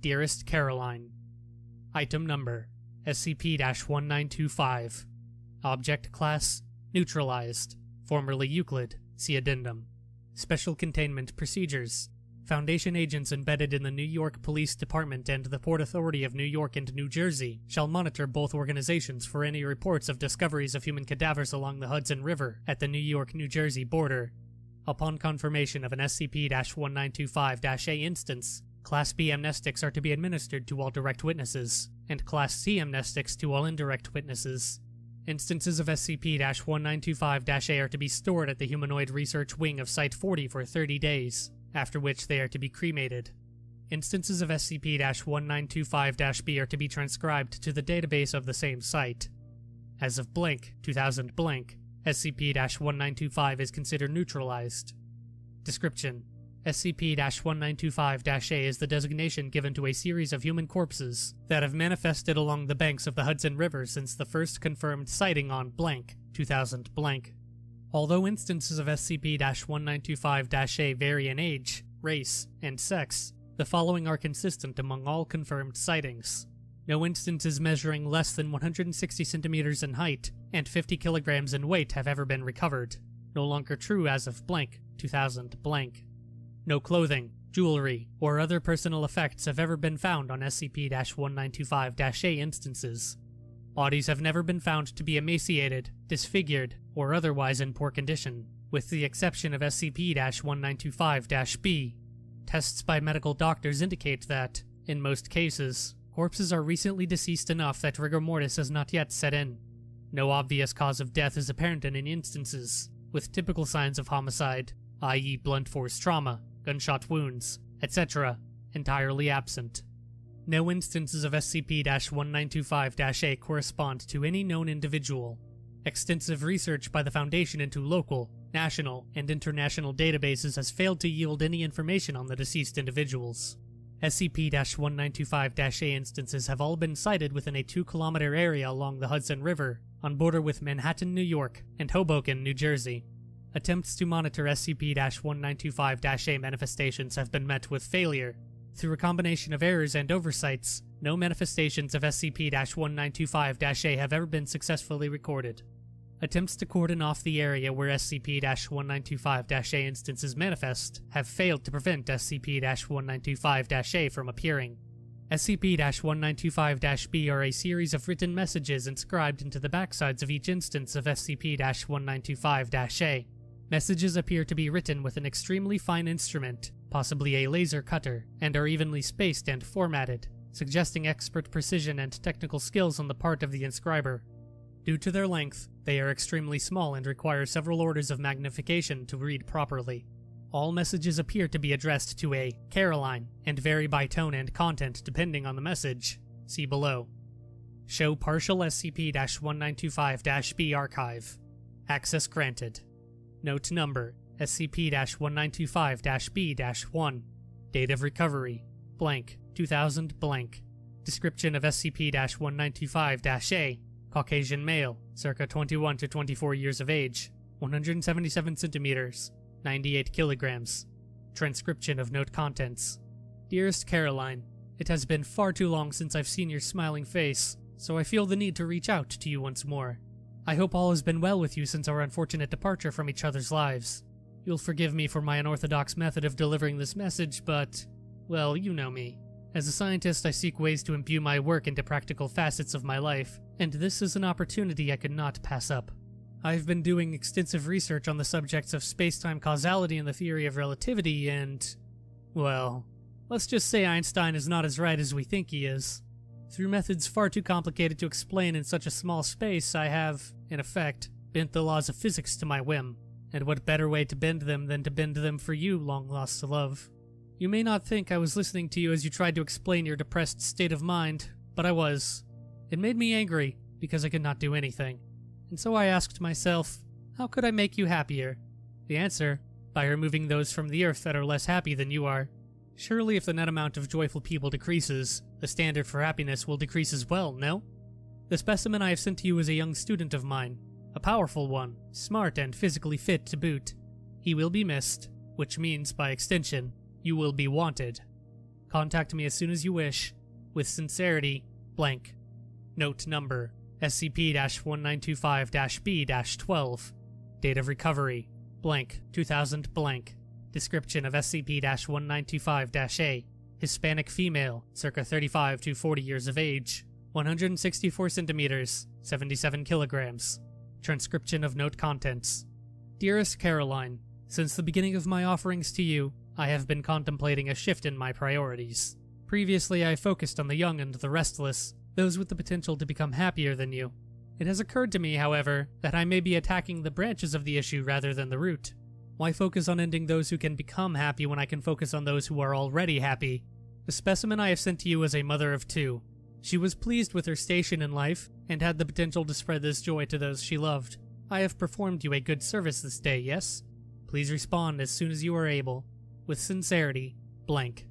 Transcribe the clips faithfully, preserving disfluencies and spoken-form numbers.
Dearest Caroline. Item number, S C P one nine two five. Object class, neutralized. Formerly Euclid, see addendum. Special containment procedures. Foundation agents embedded in the New York Police Department and the Port Authority of New York and New Jersey shall monitor both organizations for any reports of discoveries of human cadavers along the Hudson River at the New York-New Jersey border. Upon confirmation of an S C P one nine two five A instance, Class B amnestics are to be administered to all direct witnesses, and Class C amnestics to all indirect witnesses. Instances of S C P one nine two five A are to be stored at the Humanoid Research Wing of Site forty for thirty days. After which they are to be cremated. Instances of S C P one nine two five B are to be transcribed to the database of the same site. As of blank, two thousand blank, S C P one nine two five is considered neutralized. Description: S C P one nine two five A is the designation given to a series of human corpses that have manifested along the banks of the Hudson River since the first confirmed sighting on blank, two thousand blank. Although instances of S C P one nine two five A vary in age, race, and sex, the following are consistent among all confirmed sightings. No instances measuring less than one hundred sixty centimeters in height and fifty kilograms in weight have ever been recovered. No longer true as of blank, two thousand blank. No clothing, jewelry, or other personal effects have ever been found on S C P one nine two five A instances. Bodies have never been found to be emaciated, disfigured, or otherwise in poor condition, with the exception of S C P one nine two five B. Tests by medical doctors indicate that, in most cases, corpses are recently deceased enough that rigor mortis has not yet set in. No obvious cause of death is apparent in any instances, with typical signs of homicide, that is blunt force trauma, gunshot wounds, et cetera, entirely absent. No instances of S C P one nine two five A correspond to any known individual. Extensive research by the Foundation into local, national, and international databases has failed to yield any information on the deceased individuals. S C P one nine two five A instances have all been sighted within a two kilometer area along the Hudson River, on border with Manhattan, New York, and Hoboken, New Jersey. Attempts to monitor S C P one nine two five A manifestations have been met with failure. Through a combination of errors and oversights, no manifestations of S C P one nine two five A have ever been successfully recorded. Attempts to cordon off the area where S C P one nine two five A instances manifest have failed to prevent S C P one nine two five A from appearing. S C P one nine two five B are a series of written messages inscribed into the backsides of each instance of S C P one nine two five A. Messages appear to be written with an extremely fine instrument, possibly a laser cutter, and are evenly spaced and formatted, suggesting expert precision and technical skills on the part of the inscriber. Due to their length, they are extremely small and require several orders of magnification to read properly. All messages appear to be addressed to a Caroline, and vary by tone and content depending on the message. See below. Show partial S C P one nine two five B archive. Access granted. Note number, S C P one nine two five B one. Date of recovery, blank, two thousand blank. Description of S C P one nine two five A, Caucasian male, circa twenty-one to twenty-four years of age, one hundred seventy-seven centimeters, ninety-eight kilograms. Transcription of note contents. Dearest Caroline, it has been far too long since I've seen your smiling face, so I feel the need to reach out to you once more. I hope all has been well with you since our unfortunate departure from each other's lives. You'll forgive me for my unorthodox method of delivering this message, but, well, you know me. As a scientist, I seek ways to imbue my work into practical facets of my life, and this is an opportunity I could not pass up. I've been doing extensive research on the subjects of space-time causality and the theory of relativity, and, well, let's just say Einstein is not as right as we think he is. Through methods far too complicated to explain in such a small space, I have, in effect, bent the laws of physics to my whim. And what better way to bend them than to bend them for you, long-lost love? You may not think I was listening to you as you tried to explain your depressed state of mind, but I was. It made me angry, because I could not do anything. And so I asked myself, how could I make you happier? The answer, by removing those from the earth that are less happy than you are. Surely if the net amount of joyful people decreases, the standard for happiness will decrease as well, no? The specimen I have sent to you is a young student of mine. A powerful one, smart and physically fit to boot. He will be missed, which means, by extension, you will be wanted. Contact me as soon as you wish. With sincerity, blank. Note number, S C P nineteen twenty-five B twelve. Date of recovery, blank, two thousand blank. Description of S C P nineteen twenty-five A. Hispanic female, circa thirty-five to forty years of age, one hundred sixty-four centimeters, seventy-seven kilograms. Transcription of note contents. Dearest Caroline, since the beginning of my offerings to you, I have been contemplating a shift in my priorities. Previously, I focused on the young and the restless, those with the potential to become happier than you. It has occurred to me, however, that I may be attacking the branches of the issue rather than the root. Why focus on ending those who can become happy when I can focus on those who are already happy? The specimen I have sent to you is a mother of two. She was pleased with her station in life, and had the potential to spread this joy to those she loved. I have performed you a good service this day, yes? Please respond as soon as you are able. With sincerity, blank.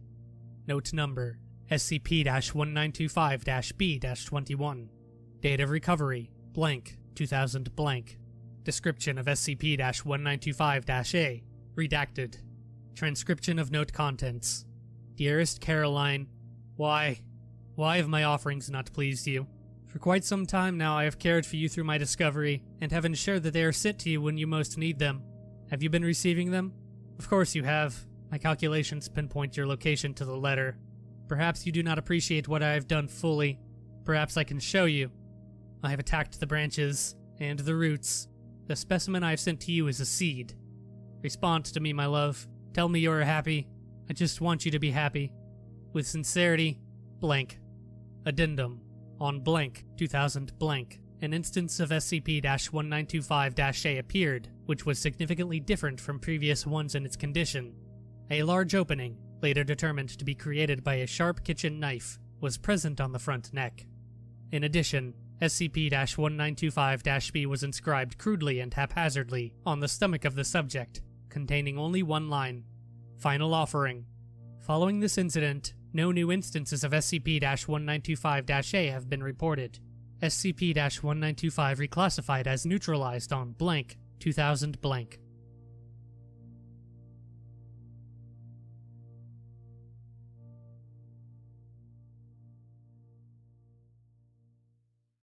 Note number, S C P nineteen twenty-five B twenty-one. Date of recovery, blank, two thousand blank. Description of S C P nineteen twenty-five A, redacted. Transcription of note contents. Dearest Caroline, why, why have my offerings not pleased you? For quite some time now I have cared for you through my discovery, and have ensured that they are sent to you when you most need them. Have you been receiving them? Of course you have. My calculations pinpoint your location to the letter. Perhaps you do not appreciate what I have done fully. Perhaps I can show you. I have attacked the branches, and the roots. The specimen I have sent to you is a seed. Respond to me, my love. Tell me you are happy. I just want you to be happy. With sincerity, blank. Addendum. On blank, two thousand blank, an instance of S C P nineteen twenty-five A appeared, which was significantly different from previous ones in its condition. A large opening, later determined to be created by a sharp kitchen knife, was present on the front neck. In addition, S C P nineteen twenty-five B was inscribed crudely and haphazardly on the stomach of the subject, containing only one line. Final offering. Following this incident, no new instances of S C P nineteen twenty-five A have been reported. S C P nineteen twenty-five reclassified as neutralized on blank, two thousand blank.